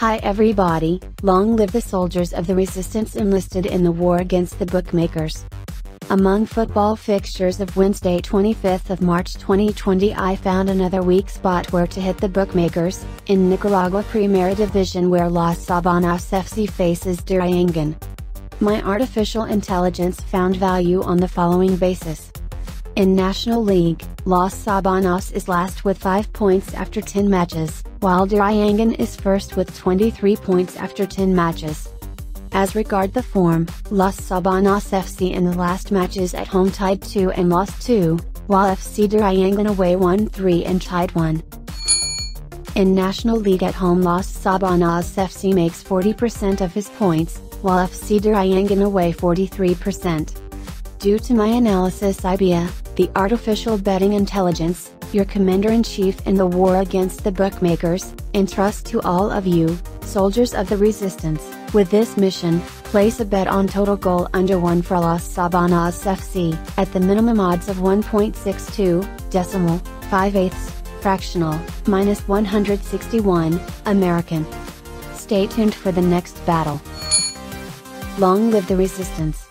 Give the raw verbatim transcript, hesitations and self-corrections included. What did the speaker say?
Hi everybody, long live the soldiers of the resistance enlisted in the war against the bookmakers. Among football fixtures of Wednesday twenty-fifth of March twenty twenty, I found another weak spot where to hit the bookmakers, in Nicaragua Primera Division, where Las Sabanas F C faces Diriangen. My artificial intelligence found value on the following basis. In National League, Las Sabanas is last with five points after ten matches, while Diriangen is first with twenty-three points after ten matches. As regard the form, Las Sabanas F C in the last matches at home tied two and lost two, while F C Diriangen away one three and tied one. In National League at home, Las Sabanas F C makes forty percent of his points, while F C Diriangen away forty-three percent. Due to my analysis I B A, the artificial betting intelligence, your commander-in-chief in the war against the bookmakers, entrust to all of you, soldiers of the resistance, with this mission: place a bet on total goal under one for Las Sabanas F C, at the minimum odds of one point six two, decimal, five eighths, fractional, minus one hundred sixty-one, American. Stay tuned for the next battle. Long live the resistance.